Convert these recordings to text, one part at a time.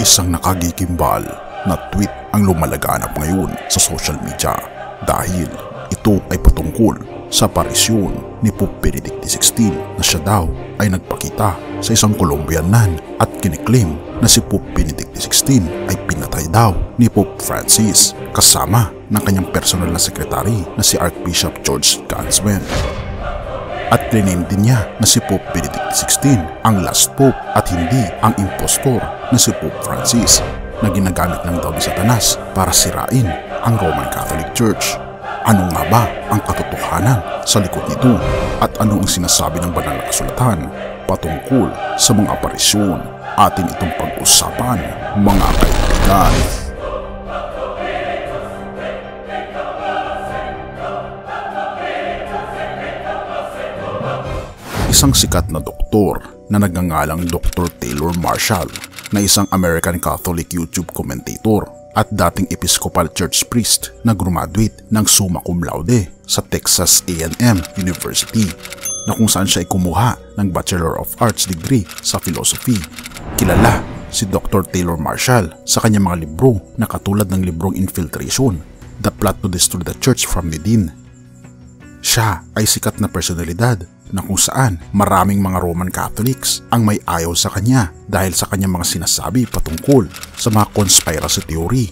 Isang nakagigimbal na tweet ang lumalaganap ngayon sa social media dahil ito ay patungkol sa parisyon ni Pope Benedict XVI na siya daw ay nagpakita sa isang Colombian nun at kiniklaim na si Pope Benedict XVI ay pinatay daw ni Pope Francis kasama ng kanyang personal na sekretary na si Archbishop Georg Gänswein. At rename din niya na si Pope Benedict XVI ang last Pope at hindi ang impostor na si Pope Francis na ginagamit ng daw ni Satanas para sirain ang Roman Catholic Church. Ano nga ba ang katotohanan sa likod nito at ano ang sinasabi ng banal na kasulatan patungkol sa mga aparisyon? Atin itong pag-usapan, mga kaibigan. Isang sikat na doktor na nagngangalang Dr. Taylor Marshall na isang American Catholic YouTube commentator at dating Episcopal Church priest na graduate ng summa cum laude sa Texas A&M University na kung saan siya ay kumuha ng Bachelor of Arts degree sa Philosophy. Kilala si Dr. Taylor Marshall sa kanyang mga libro na katulad ng librong Infiltration, The Plot to Destroy the Church from Within. Siya ay sikat na personalidad na kung saan maraming mga Roman Catholics ang may ayaw sa kanya dahil sa kanyang mga sinasabi patungkol sa mga conspiracy theory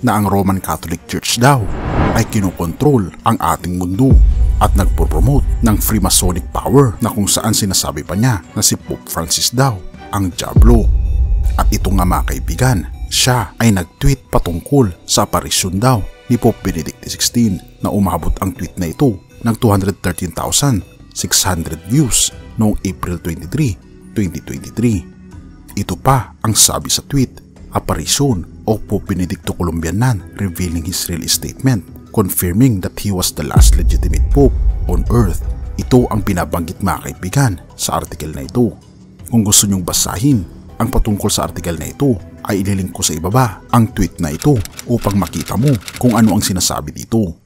na ang Roman Catholic Church daw ay kinokontrol ang ating mundo at nagpo-promote ng Freemasonic power na kung saan sinasabi pa niya na si Pope Francis daw ang Diablo. At ito nga mga kaibigan, siya ay nag-tweet patungkol sa aparisyon daw ni Pope Benedict XVI na umabot ang tweet na ito ng 213,600 views noong April 23, 2023. Ito pa ang sabi sa tweet, "Apparition of Pope Benedicto Colombianan revealing his real statement, confirming that he was the last legitimate Pope on earth." Ito ang pinabanggit mga kaibigan sa article na ito. Kung gusto nyong basahin ang patungkol sa article na ito, ay ililink ko sa ibaba ang tweet na ito upang makita mo kung ano ang sinasabi dito.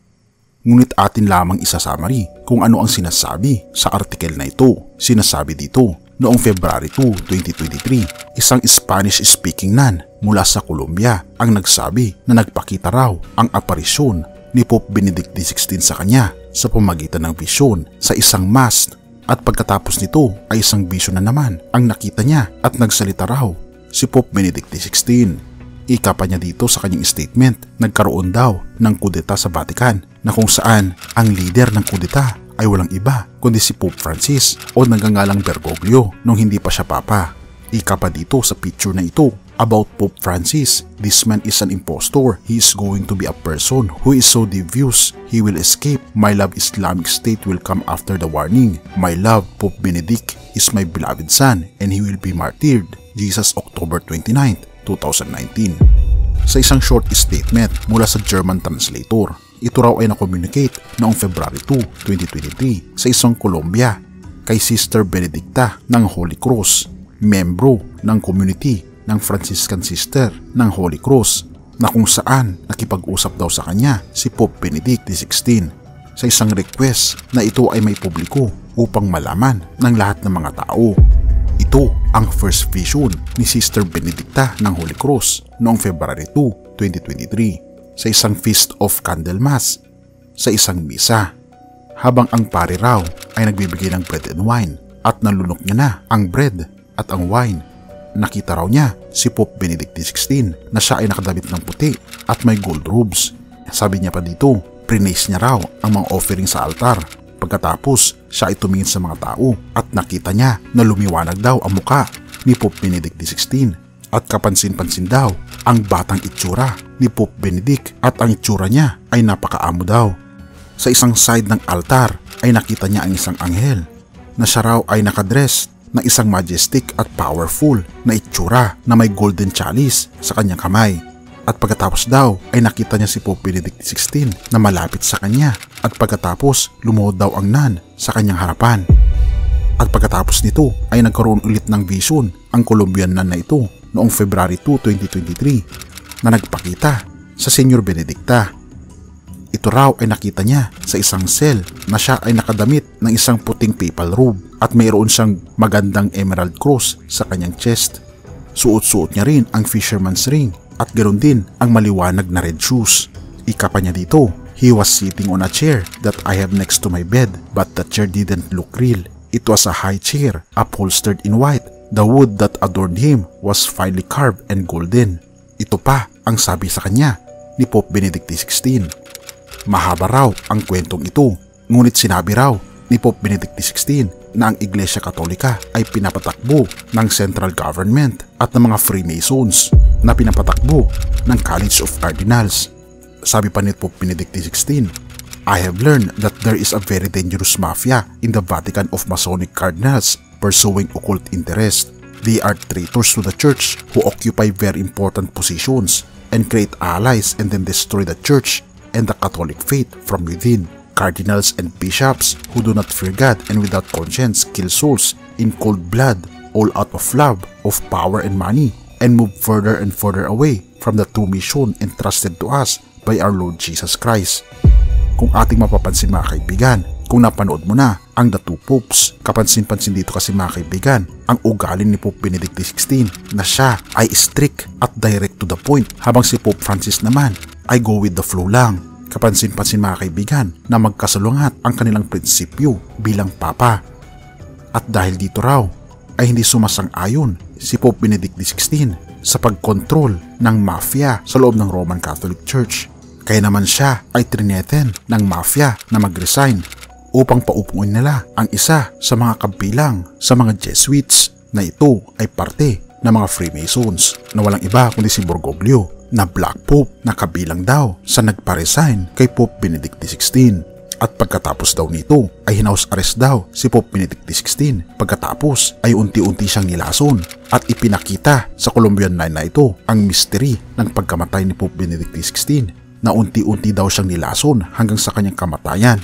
Ngunit atin lamang isasummary kung ano ang sinasabi sa article na ito. Sinasabi dito, noong February 2, 2023, isang Spanish-speaking nun mula sa Colombia ang nagsabi na nagpakita raw ang aparisyon ni Pope Benedict XVI sa kanya sa pamagitan ng visyon sa isang mass, at pagkatapos nito ay isang visyon na naman ang nakita niya at nagsalita raw si Pope Benedict XVI. Ika pa niya dito sa kanyang statement, nagkaroon daw ng kudeta sa Vatican na kung saan ang leader ng kudeta ay walang iba kundi si Pope Francis o nagngangalang Bergoglio nung hindi pa siya papa. Ika pa dito sa picture na ito, about Pope Francis, "This man is an impostor. He is going to be a person who is so devious he will escape. My love, Islamic State will come after the warning. My love, Pope Benedict is my beloved son and he will be martyred." Jesus, October 29th. 2019. Sa isang short statement mula sa German translator, ito raw ay na-communicate noong February 2, 2023 sa isang Colombia kay Sister Benedicta ng Holy Cross, membro ng community ng Franciscan Sister ng Holy Cross, na kung saan nakipag-usap daw sa kanya si Pope Benedict XVI sa isang request na ito ay may publiko upang malaman ng lahat ng mga tao. Ito ang first vision ni Sister Benedicta ng Holy Cross noong February 2, 2023 sa isang Feast of Candlemas sa isang misa. Habang ang pari raw ay nagbibigay ng bread and wine at nalunok niya na ang bread at ang wine, nakita raw niya si Pope Benedict XVI na siya ay nakadamit ng puti at may gold robes. Sabi niya pa dito, praise niya raw ang mga offering sa altar. Pagkatapos, siya ay tumingin sa mga tao at nakita niya na lumiwanag daw ang muka ni Pope Benedict XVI at kapansin-pansin daw ang batang itsura ni Pope Benedict at ang itsura niya ay napakaamo daw. Sa isang side ng altar ay nakita niya ang isang anghel na siya raw ay nakadress na isang majestic at powerful na itsura na may golden chalice sa kanyang kamay. At pagkatapos daw ay nakita niya si Pope Benedict XVI na malapit sa kanya, at pagkatapos lumuhod daw ang nun sa kanyang harapan. At pagkatapos nito ay nagkaroon ulit ng vision ang Colombian nun na ito noong February 2, 2023 na nagpakita sa Senior Benedicta. Ito raw ay nakita niya sa isang cell na siya ay nakadamit ng isang puting papal robe at mayroon siyang magandang emerald cross sa kanyang chest. Suot-suot niya rin ang fisherman's ring at ganoon din ang maliwanag na red shoes. Ika pa niya dito, he was sitting on a chair that I have next to my bed, but the chair didn't look real. It was a high chair, upholstered in white. The wood that adorned him was finely carved and golden. Ito pa ang sabi sa kanya ni Pope Benedict XVI. Mahaba raw ang kwentong ito, ngunit sinabi raw ni Pope Benedict XVI na ang Iglesia Katolika ay pinapatakbo ng central government at ng mga Freemasons na pinapatakbo ng College of Cardinals. Sabi pa ni Pope Benedict XVI, I have learned that there is a very dangerous mafia in the Vatican of Masonic Cardinals pursuing occult interest. They are traitors to the Church who occupy very important positions and create allies and then destroy the Church and the Catholic faith from within. Cardinals and bishops who do not fear God and without conscience kill souls in cold blood, all out of love, of power and money, and move further and further away from the true mission entrusted to us by our Lord Jesus Christ. Kung ating mapapansin mga kaibigan, kung napanood mo na ang The Two Popes, kapansin-pansin dito kasi mga kaibigan, ang ugali ni Pope Benedict XVI na siya ay strict at direct to the point, habang si Pope Francis naman ay go with the flow lang. Kapansin-pansin mga kaibigan na magkasalungat ang kanilang prinsipyo bilang Papa. At dahil dito raw ay hindi sumasang-ayon si Pope Benedict XVI sa pagkontrol ng mafia sa loob ng Roman Catholic Church. Kaya naman siya ay trineten ng mafia na mag-resign upang paupuin nila ang isa sa mga kabilang sa mga Jesuits na ito ay parte ng mga Freemasons na walang iba kundi si Bergoglio, na Black Pope na kabilang daw sa nagpa-resign kay Pope Benedict XVI. At pagkatapos daw nito ay hinaus arrest daw si Pope Benedict XVI. Pagkatapos ay unti-unti siyang nilason at ipinakita sa Colombian 9 na ito ang mystery ng pagkamatay ni Pope Benedict XVI, na unti-unti daw siyang nilason hanggang sa kanyang kamatayan.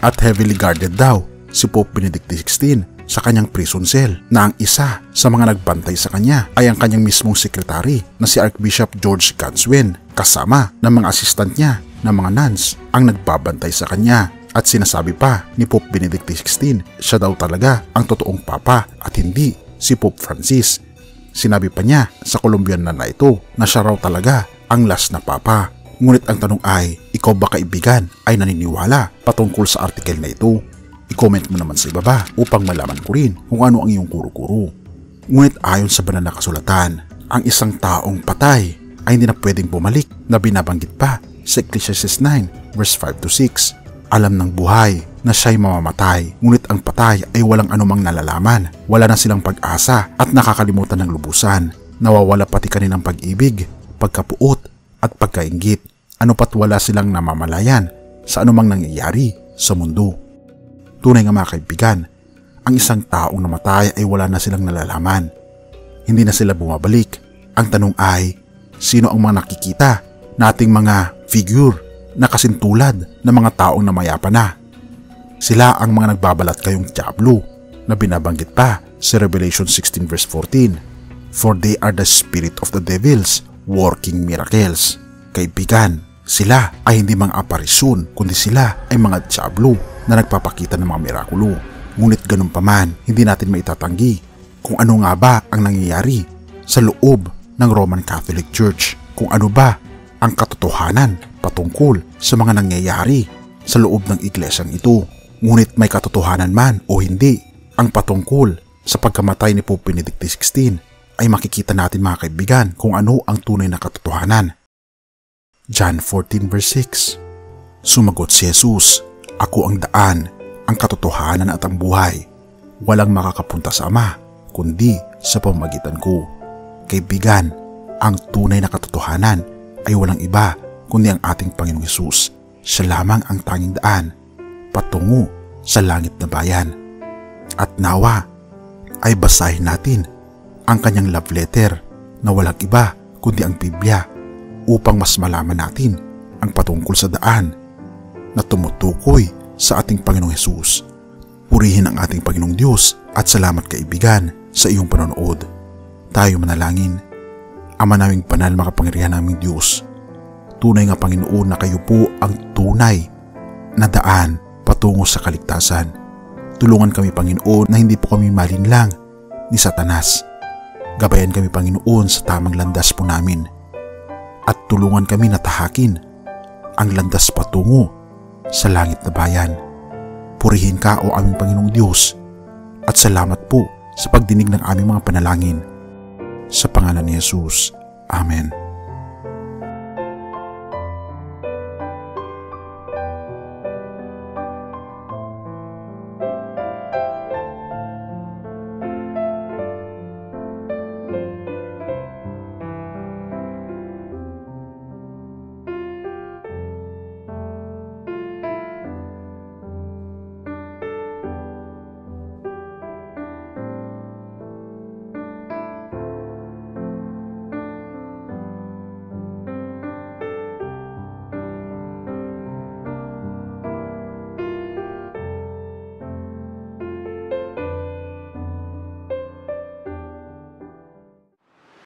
At heavily guarded daw si Pope Benedict XVI sa kanyang prison cell, na ang isa sa mga nagbantay sa kanya ay ang kanyang mismong sekretary na si Archbishop Georg Gänswein, kasama ng mga assistant niya na mga nuns ang nagbabantay sa kanya. At sinasabi pa ni Pope Benedict XVI, siya daw talaga ang totoong Papa at hindi si Pope Francis. Sinabi pa niya sa Colombian na ito na siya raw talaga ang last na Papa. Ngunit ang tanong ay, ikaw ba kaibigan ay naniniwala patungkol sa article na ito? I-comment mo naman sa ibaba upang malaman ko rin kung ano ang iyong kuro-kuro. Ngunit ayon sa banal na kasulatan, ang isang taong patay ay hindi na pwedeng bumalik, na binabanggit pa sa Ecclesiastes 9 verse 5 to 6. Alam ng buhay na siya'y mamamatay, ngunit ang patay ay walang anumang nalalaman. Wala na silang pag-asa at nakakalimutan ng lubusan. Nawawala pati kanilang pag-ibig, pagkapuot at pagkainggit. Ano pat wala silang namamalayan sa anumang nangyayari sa mundo. Tunay nga mga kaibigan, ang isang taong namatay ay wala na silang nalalaman. Hindi na sila bumabalik. Ang tanong ay, sino ang mga nakikita nating mga figure na kasintulad ng mga taong namayapa na? Sila ang mga nagbabalat kayong diablo na binabanggit pa sa Revelation 16 verse 14. For they are the spirit of the devils working miracles. Kaibigan, sila ay hindi mga aparisyon kundi sila ay mga diablo na nagpapakita ng mga mirakulo. Ngunit ganun paman, hindi natin maitatanggi kung ano nga ba ang nangyayari sa loob ng Roman Catholic Church. Kung ano ba ang katotohanan patungkol sa mga nangyayari sa loob ng iglesyang ito. Ngunit may katotohanan man o hindi, ang patungkol sa pagkamatay ni Pope Benedict XVI ay makikita natin mga kaibigan kung ano ang tunay na katotohanan. John 14 verse 6. Sumagot si Jesus, Ako ang daan, ang katotohanan at ang buhay. Walang makakapunta sa Ama, kundi sa pamamagitan ko. Kaibigan, ang tunay na katotohanan ay walang iba kundi ang ating Panginoong Hesus. Siya lamang ang tanging daan patungo sa langit na bayan. At nawa ay basahin natin ang kanyang love letter na walang iba kundi ang Biblia, upang mas malaman natin ang patungkol sa daan na tumutukoy sa ating Panginoong Hesus. Purihin ang ating Panginoong Diyos at salamat kaibigan sa iyong panonood. Tayo manalangin. Ama naming banal, makapangyarihan naming Diyos, tunay nga Panginoon na kayo po ang tunay na daan patungo sa kaligtasan. Tulungan kami Panginoon na hindi po kami malinlang ni Satanas. Gabayan kami, Panginoon, sa tamang landas po namin at tulungan kami na tahakin ang landas patungo sa langit na bayan. Purihin ka, O aming Panginoong Diyos, at salamat po sa pagdinig ng aming mga panalangin. Sa pangalan ni Jesus. Amen.